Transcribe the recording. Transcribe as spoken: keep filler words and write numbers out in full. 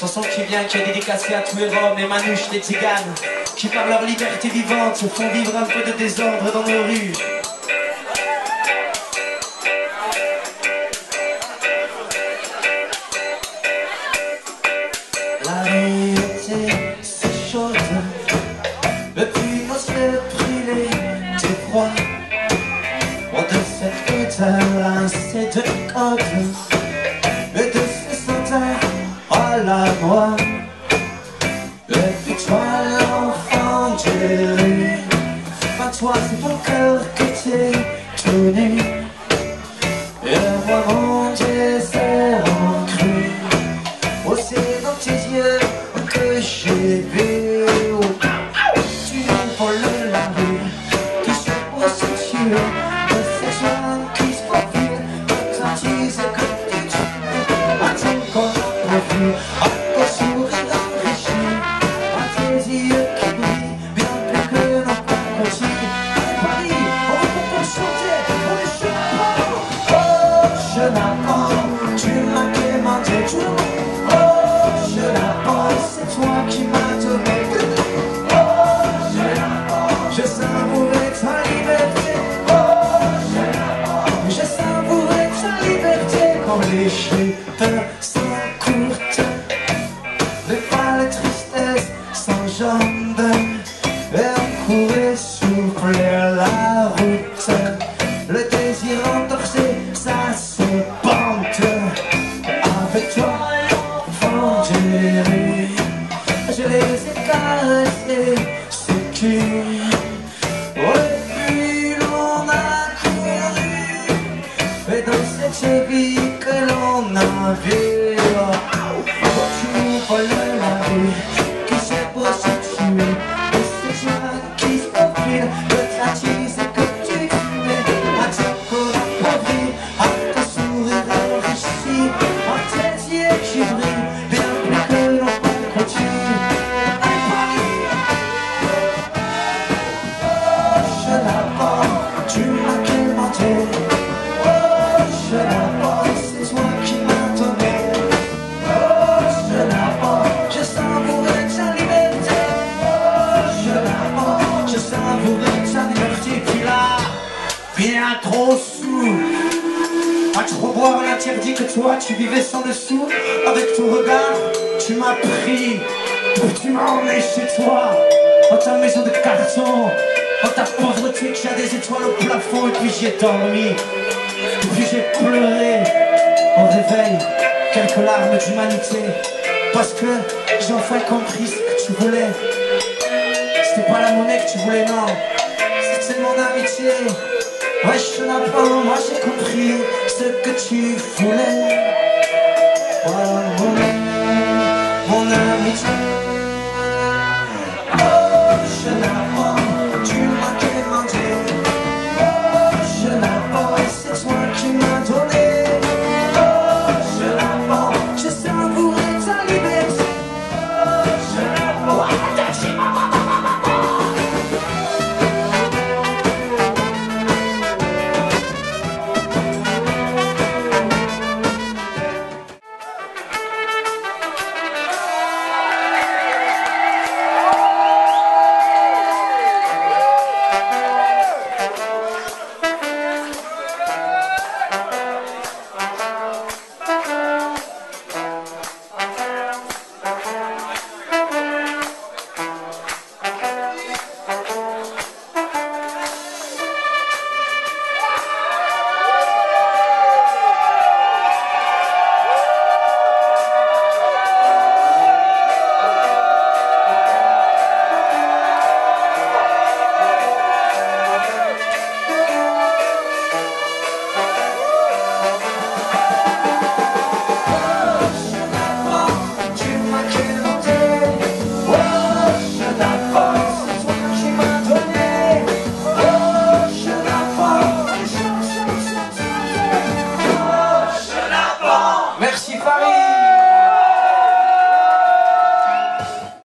Chanson qui vient qui est dédicacée à tous les Roms, les manouches, les tziganes, qui par leur liberté vivante se font vivre un peu de désordre dans nos rues. La vérité, c'est chaud, depuis qu'on se fait brûler des croix, on te fait éteindre assez de haute. Moi, depuis toi l'enfant des rues, pas toi c'est ton cœur que t'es tout nu. Et moi mon désert en cru, aussi dans tes yeux que j'ai vu. Tu m'envoles la rue, qui se prostitue, de ces jeunes qui se profilent, quand ils écoutent du tout, à ton corps revu. Sans courte, les pâles tristesses sans jambes, et courir souffler la route, le désir endorsé, ça se pente. Avec toi, l'enfant des rues, je les ai caressés, c'est qui. Vie, oh, tu m'envoles la rue, qui se prostitue, et c'est toi qui se profile, le tracise et que tu fumais, à ton corps appauvri, à ton sourire enrichi, à tes yeux qui brillent, bien plus que l'on peut continuer. Oh, je l'apporte, tu m'as quémenté. Oh, je l'apporte, c'est toi qui m'as. Bien trop sous, à trop boire l'interdit que toi tu vivais sans le sou. Avec ton regard, tu m'as pris, tu m'as emmené chez toi, dans ta maison de carton, dans ta pauvreté qui a des étoiles au plafond. Et puis j'ai dormi, et puis j'ai pleuré, en réveil, quelques larmes d'humanité, parce que j'ai enfin compris ce que tu voulais. C'était pas la monnaie que tu voulais, non, c'était mon amitié. Wesh, je n'ai pas, moi j'ai compris ce que tu voulais.